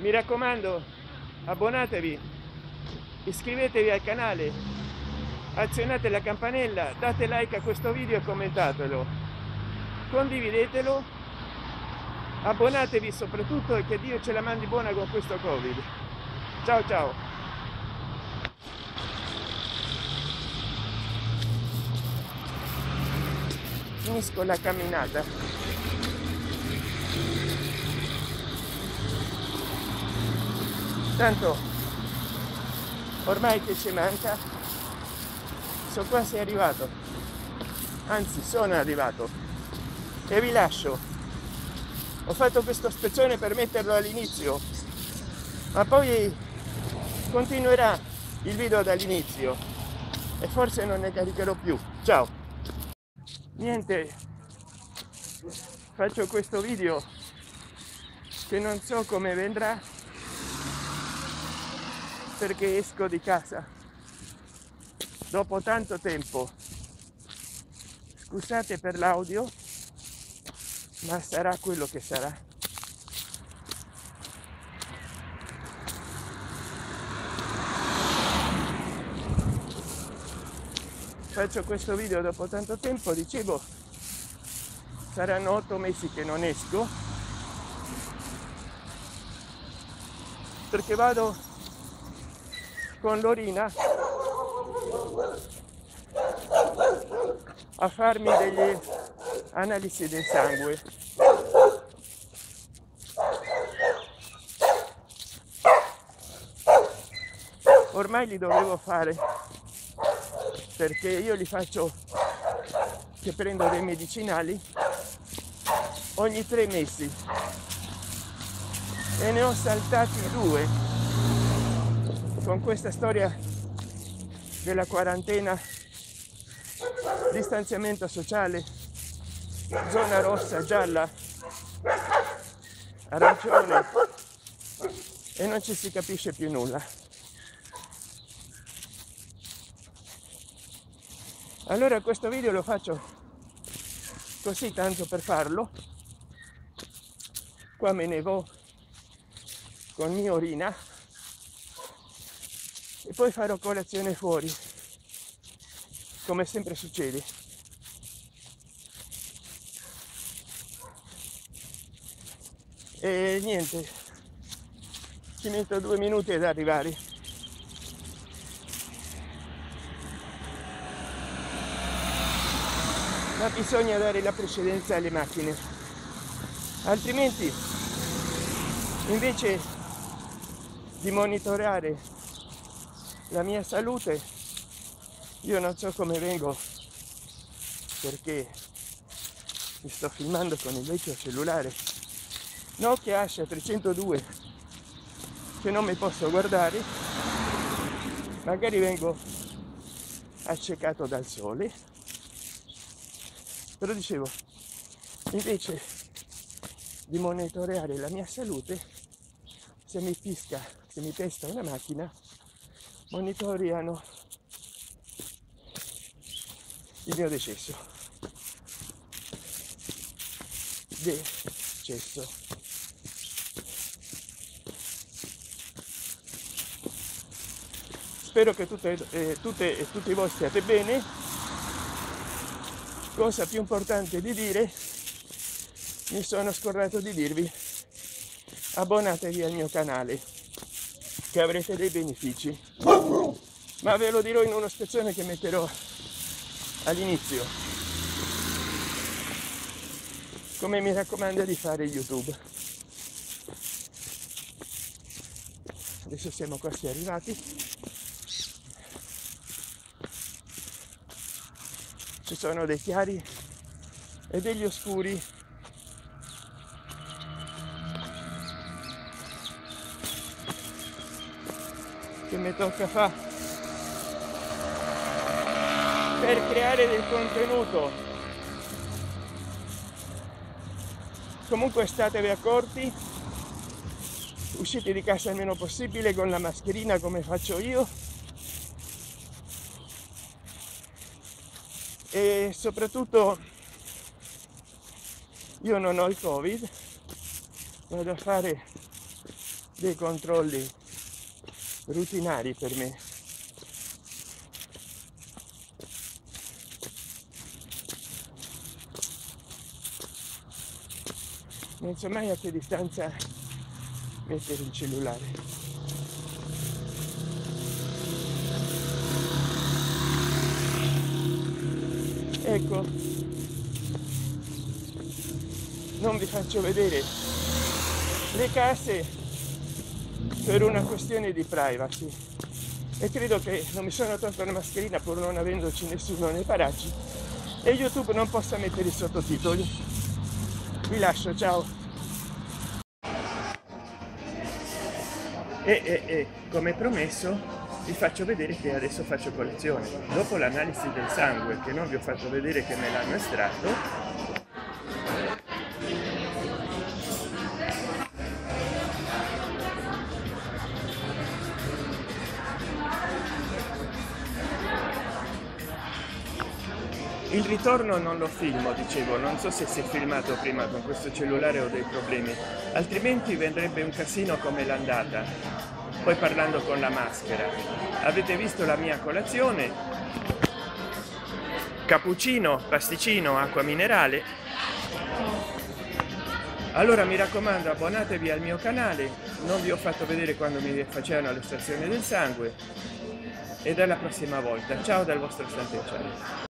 Mi raccomando, abbonatevi, iscrivetevi al canale, azionate la campanella, date like a questo video e commentatelo, condividetelo, abbonatevi soprattutto e che Dio ce la mandi buona con questo Covid. Ciao ciao! Finisco la camminata. Tanto ormai che ci manca, sono quasi arrivato, anzi sono arrivato, e vi lascio. Ho fatto questo spezzone per metterlo all'inizio, ma poi continuerà il video dall'inizio e forse non ne caricherò più. Ciao! Niente, faccio questo video che non so come vendrà perché esco di casa dopo tanto tempo. Scusate per l'audio, ma sarà quello che sarà. Faccio questo video dopo tanto tempo, dicevo, saranno 8 mesi che non esco perché vado con Lorina a farmi delle analisi del sangue. Ormai li dovevo fare, perché io li faccio, che prendo dei medicinali ogni 3 mesi e ne ho saltati 2 con questa storia della quarantena, distanziamento sociale, zona rossa, gialla, arancione, e non ci si capisce più nulla. Allora questo video lo faccio così, tanto per farlo. Qua me ne vo con mia Orina e poi farò colazione fuori, come sempre succede. E niente, ci metto 2 minuti ad arrivare. Ma bisogna dare la precedenza alle macchine, altrimenti invece di monitorare la mia salute io non so come vengo, perché mi sto filmando con il vecchio cellulare Nokia Asha 302 che non mi posso guardare, magari vengo accecato dal sole. Però dicevo, invece di monitorare la mia salute, se mi pesta una macchina, monitorano il mio decesso. Spero che tutti voi stiate bene. Cosa più importante di dire, mi sono scordato di dirvi: abbonatevi al mio canale che avrete dei benefici, ma ve lo dirò in uno spezzone che metterò all'inizio, come mi raccomanda di fare YouTube. Adesso siamo quasi arrivati. Ci sono dei chiari e degli oscuri. Che mi tocca fare per creare del contenuto. Comunque statevi accorti, uscite di casa il meno possibile con la mascherina come faccio io. E soprattutto io non ho il Covid, vado a fare dei controlli rutinari per me. Non so mai a che distanza mettere il cellulare. Ecco, non vi faccio vedere le casse per una questione di privacy, e credo che non mi sono tolto la mascherina pur non avendoci nessuno nei paraggi, e YouTube non possa mettere i sottotitoli. Vi lascio, ciao. E come promesso vi faccio vedere che adesso faccio colazione. Dopo l'analisi del sangue, che non vi ho fatto vedere che me l'hanno estratto, il ritorno non lo filmo, dicevo, non so se si è filmato prima con questo cellulare, ho dei problemi, altrimenti vendrebbe un casino come l'andata. Poi parlando con la maschera, avete visto la mia colazione: cappuccino, pasticcino, acqua minerale. Allora mi raccomando, abbonatevi al mio canale, non vi ho fatto vedere quando mi facevano l'estrazione del sangue, e dalla prossima volta. Ciao dal vostro SanTenChan.